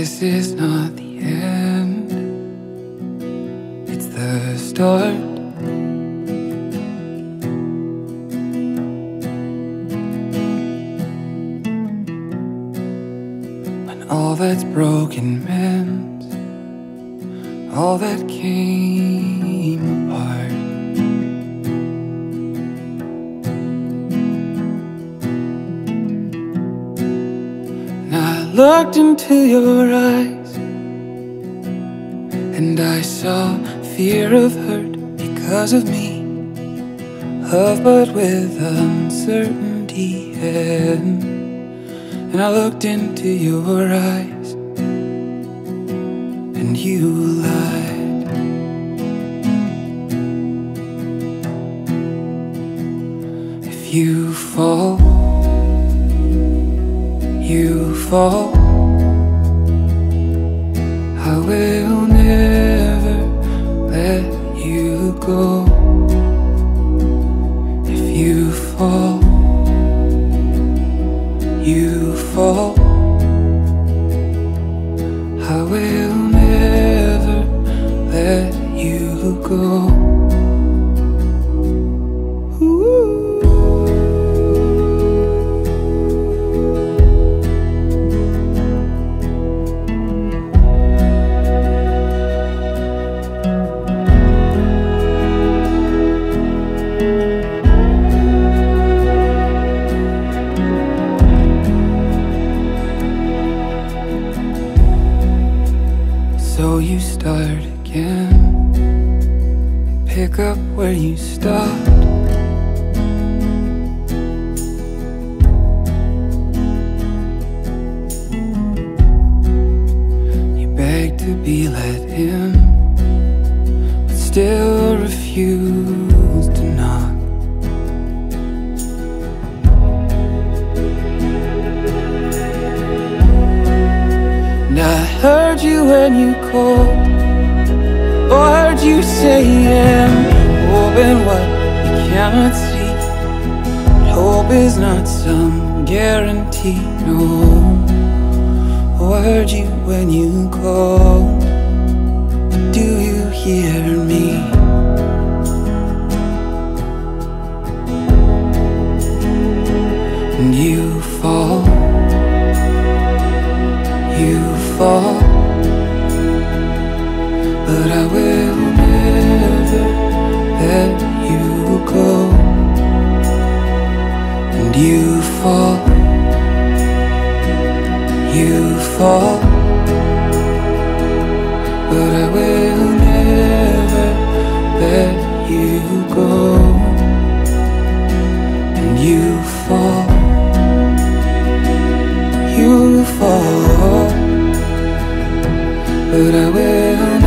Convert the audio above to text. This is not the end, it's the start. When all that's broken meant all that came apart. Looked into your eyes, and I saw fear of hurt because of me, love but with uncertainty. And I looked into your eyes, and you lied. If you fall, you fall. I will never let you go. If you fall, you fall. I will never let you go. So you start again, pick up where you stopped. You begged to be let in, but still refused to knock. And I heard you when you called, or heard you saying, hoping what you cannot see. But hope is not some guarantee, no. Or heard you when you called, but do you hear me? And you fall, you fall, but I will never let you go. And you fall, you fall, but I will never let you go. And you fall, you fall, but I will